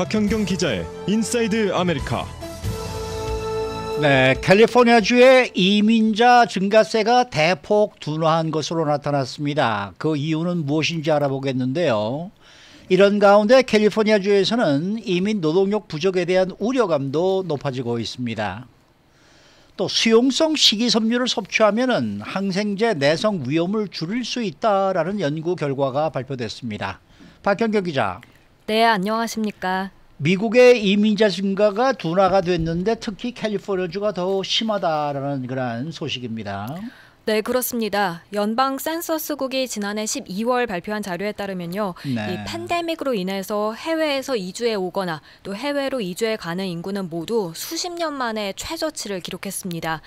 박현경 기자의 인사이드 아메리카. 네, 캘리포니아주의 이민자 증가세가 대폭 둔화한 것으로 나타났습니다. 그 이유는 무엇인지 알아보겠는데요. 이런 가운데 캘리포니아주에서는 이민 노동력 부족에 대한 우려감도 높아지고 있습니다. 또 수용성 식이섬유를 섭취하면 항생제 내성 위험을 줄일 수 있다라는 연구 결과가 발표됐습니다. 박현경 기자. 네, 안녕하십니까. 미국의 이민자 증가가 둔화가 됐는데 특히 캘리포니아주가 더 심하다라는 그런 소식입니다. 네, 그렇습니다. 연방 센서스국이 지난해 12월 발표한 자료에 따르면요. 네. 이 팬데믹으로 인해서 해외에서 이주해 오거나 또 해외로 이주해 가는 인구는 모두 수십 년 만에 최저치를 기록했습니다.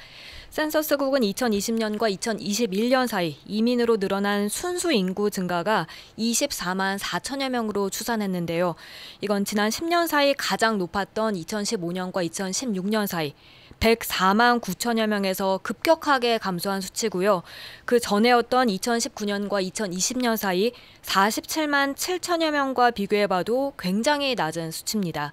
센서스국은 2020년과 2021년 사이 이민으로 늘어난 순수 인구 증가가 24만 4천여 명으로 추산했는데요. 이건 지난 10년 사이 가장 높았던 2015년과 2016년 사이 104만 9천여 명에서 급격하게 감소한 수치고요. 그 전에였던 2019년과 2020년 사이 47만 7천여 명과 비교해봐도 굉장히 낮은 수치입니다.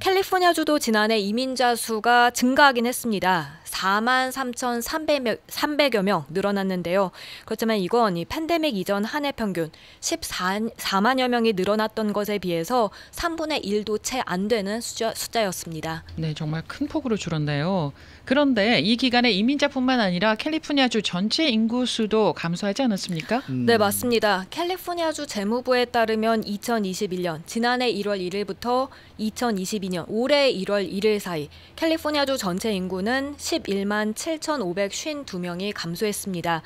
캘리포니아주도 지난해 이민자 수가 증가하긴 했습니다. 4만 3,300여 명 늘어났는데요. 그렇지만 이건 이 팬데믹 이전 한 해 평균 14만여 명이 늘어났던 것에 비해서 3분의 1도 채 안 되는 숫자였습니다. 네, 정말 큰 폭으로 줄었네요. 그런데 이 기간에 이민자뿐만 아니라 캘리포니아주 전체 인구수도 감소하지 않았습니까? 네, 맞습니다. 캘리포니아주 재무부에 따르면 2021년 지난해 1월 1일부터 2022년 올해 1월 1일 사이 캘리포니아주 전체 인구는 11만 7,552명이 감소했습니다.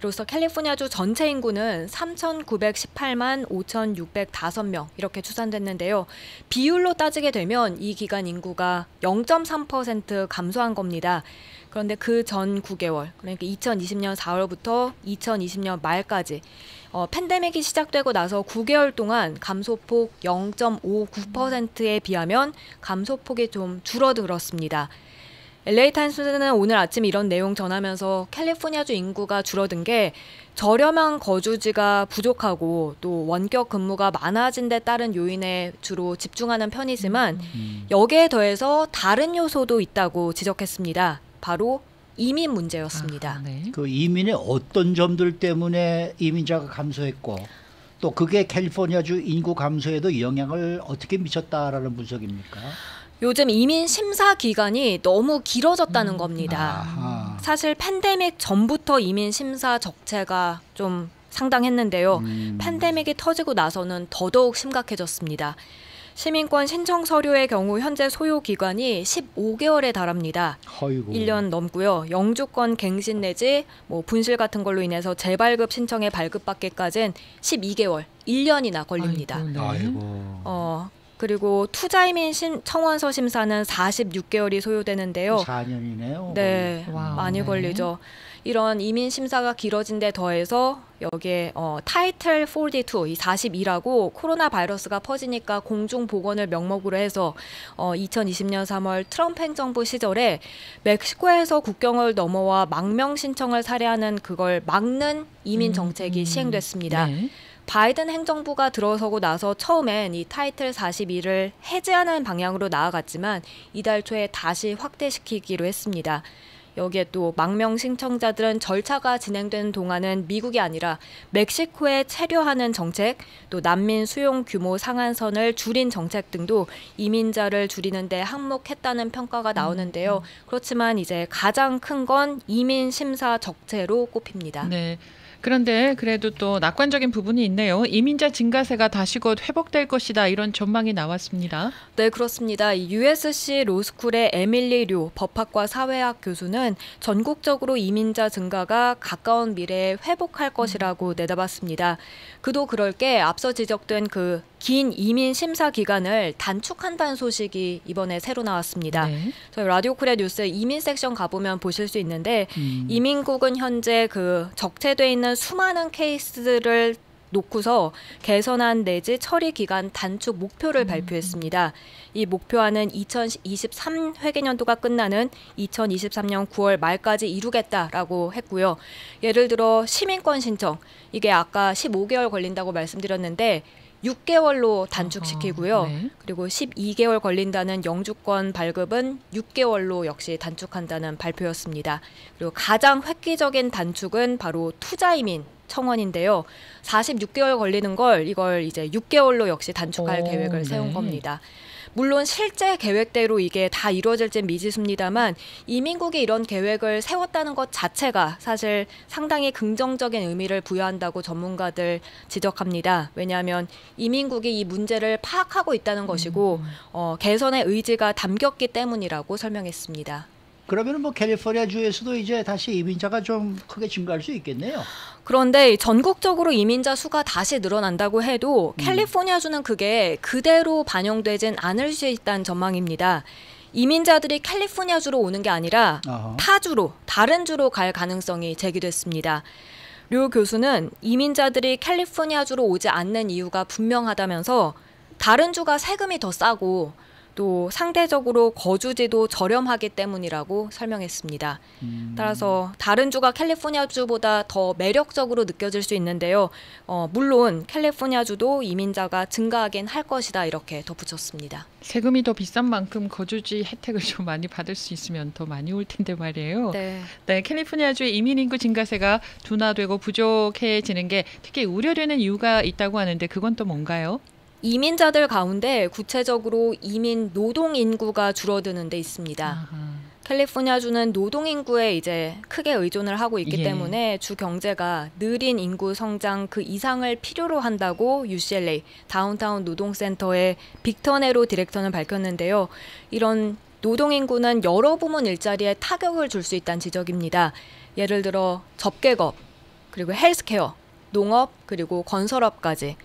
이로써 캘리포니아주 전체 인구는 3,918만 5,605명 이렇게 추산됐는데요. 비율로 따지게 되면 이 기간 인구가 0.3% 감소한 겁니다. 그런데 그 전 9개월, 그러니까 2020년 4월부터 2020년 말까지 팬데믹이 시작되고 나서 9개월 동안 감소폭 0.59%에 비하면 감소폭이 좀 줄어들었습니다. LA타임스는 오늘 아침 이런 내용 전하면서 캘리포니아주 인구가 줄어든 게 저렴한 거주지가 부족하고 또 원격 근무가 많아진 데 따른 요인에 주로 집중하는 편이지만 여기에 더해서 다른 요소도 있다고 지적했습니다. 바로 이민 문제였습니다. 아, 네. 그 이민의 어떤 점들 때문에 이민자가 감소했고 또 그게 캘리포니아주 인구 감소에도 영향을 어떻게 미쳤다라는 분석입니까? 요즘 이민 심사 기간이 너무 길어졌다는 겁니다. 아하. 사실 팬데믹 전부터 이민 심사 적체가 좀 상당했는데요. 팬데믹이 터지고 나서는 더더욱 심각해졌습니다. 시민권 신청 서류의 경우 현재 소요 기간이 15개월에 달합니다. 아이고. 1년 넘고요. 영주권 갱신 내지 분실 같은 걸로 인해서 재발급 신청에 발급받기까지는 12개월, 1년이나 걸립니다. 아이고, 네. 아이고. 그리고 투자이민 청원서 심사는 46개월이 소요되는데요. 4년이네요. 네, 와, 많이 네. 걸리죠. 이런 이민 심사가 길어진 데 더해서 여기에 타이틀 42, 이 42라고 코로나 바이러스가 퍼지니까 공중보건을 명목으로 해서 2020년 3월 트럼프 행정부 시절에 멕시코에서 국경을 넘어와 망명 신청을 살해하는 그걸 막는 이민 정책이 시행됐습니다. 네. 바이든 행정부가 들어서고 나서 처음엔 이 타이틀 42를 해제하는 방향으로 나아갔지만 이달 초에 다시 확대시키기로 했습니다. 여기에 또 망명 신청자들은 절차가 진행되는 동안은 미국이 아니라 멕시코에 체류하는 정책, 또 난민 수용 규모 상한선을 줄인 정책 등도 이민자를 줄이는 데 항목했다는 평가가 나오는데요. 그렇지만 이제 가장 큰 건 이민 심사 적체로 꼽힙니다. 네. 그런데 그래도 또 낙관적인 부분이 있네요. 이민자 증가세가 다시 곧 회복될 것이다 이런 전망이 나왔습니다. 네, 그렇습니다. USC 로스쿨의 에밀리 류 법학과 사회학 교수는 전국적으로 이민자 증가가 가까운 미래에 회복할 것이라고 내다봤습니다. 그도 그럴 게 앞서 지적된 그 긴 이민 심사 기간을 단축한다는 소식이 이번에 새로 나왔습니다. 네. 저희 라디오쿨의 뉴스 이민 섹션 가보면 보실 수 있는데 이민국은 현재 그 적체돼 있는 수많은 케이스들을 놓고서 개선안 내지 처리 기간 단축 목표를 발표했습니다. 이 목표안은 2023 회계년도가 끝나는 2023년 9월 말까지 이루겠다라고 했고요. 예를 들어 시민권 신청, 이게 아까 15개월 걸린다고 말씀드렸는데 6개월로 단축시키고요. 그리고 12개월 걸린다는 영주권 발급은 6개월로 역시 단축한다는 발표였습니다. 그리고 가장 획기적인 단축은 바로 투자이민 청원인데요. 46개월 걸리는 걸 이제 6개월로 역시 단축할 계획을 세운 겁니다. 물론 실제 계획대로 이게 다 이루어질지는 미지수입니다만 이민국이 이런 계획을 세웠다는 것 자체가 사실 상당히 긍정적인 의미를 부여한다고 전문가들 지적합니다. 왜냐하면 이민국이 이 문제를 파악하고 있다는 것이고 개선의 의지가 담겼기 때문이라고 설명했습니다. 그러면 뭐 캘리포니아 주에서도 이제 다시 이민자가 좀 크게 증가할 수 있겠네요. 그런데 전국적으로 이민자 수가 다시 늘어난다고 해도 캘리포니아 주는 그게 그대로 반영되진 않을 수 있다는 전망입니다. 이민자들이 캘리포니아 주로 오는 게 아니라 타 주로, 다른 주로 갈 가능성이 제기됐습니다. 류 교수는 이민자들이 캘리포니아 주로 오지 않는 이유가 분명하다면서 다른 주가 세금이 더 싸고 또 상대적으로 거주지도 저렴하기 때문이라고 설명했습니다. 따라서 다른 주가 캘리포니아주보다 더 매력적으로 느껴질 수 있는데요. 물론 캘리포니아주도 이민자가 증가하긴 할 것이다 이렇게 덧붙였습니다. 세금이 더 비싼 만큼 거주지 혜택을 좀 많이 받을 수 있으면 더 많이 올 텐데 말이에요. 네, 캘리포니아주의 이민 인구 증가세가 둔화되고 부족해지는 게 특히 우려되는 이유가 있다고 하는데 그건 또 뭔가요? 이민자들 가운데 구체적으로 이민 노동 인구가 줄어드는 데 있습니다. 캘리포니아주는 노동 인구에 이제 크게 의존을 하고 있기 때문에 주 경제가 느린 인구 성장 그 이상을 필요로 한다고 UCLA 다운타운 노동센터의 빅터네로 디렉터는 밝혔는데요. 이런 노동 인구는 여러 부문 일자리에 타격을 줄 수 있다는 지적입니다. 예를 들어 접객업, 그리고 헬스케어, 농업, 그리고 건설업까지.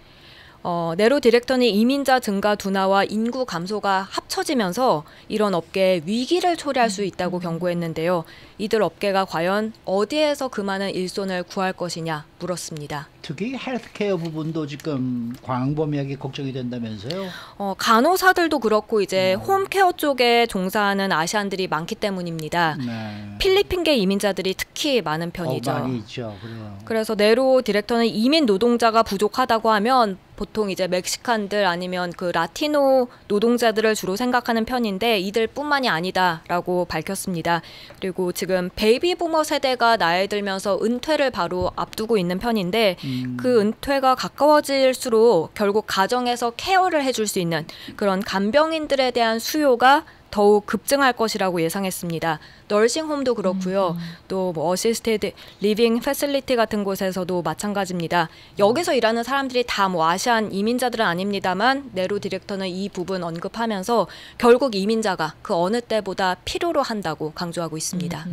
네로 디렉터는 이민자 증가 둔화와 인구 감소가 합쳐지면서 이런 업계에 위기를 초래할 수 있다고 경고했는데요. 이들 업계가 과연 어디에서 그 많은 일손을 구할 것이냐 물었습니다. 특히 헬스케어 부분도 지금 광범위하게 걱정이 된다면서요? 간호사들도 그렇고 이제 홈케어 쪽에 종사하는 아시안들이 많기 때문입니다. 필리핀계 이민자들이 특히 많은 편이죠. 많이 있죠. 그래서 네로 디렉터는 이민 노동자가 부족하다고 하면 보통 이제 멕시칸들 아니면 그 라티노 노동자들을 주로 생각하는 편인데 이들뿐만이 아니다라고 밝혔습니다. 그리고 지금 베이비부머 세대가 나이 들면서 은퇴를 바로 앞두고 있는 편인데 그 은퇴가 가까워질수록 결국 가정에서 케어를 해줄 수 있는 그런 간병인들에 대한 수요가 더욱 급증할 것이라고 예상했습니다. 널싱홈도 그렇고요. 또 뭐 어시스티드 리빙 패실리티 같은 곳에서도 마찬가지입니다. 여기서 일하는 사람들이 다 뭐 아시안 이민자들은 아닙니다만 네로 디렉터는 이 부분 언급하면서 결국 이민자가 그 어느 때보다 필요로 한다고 강조하고 있습니다.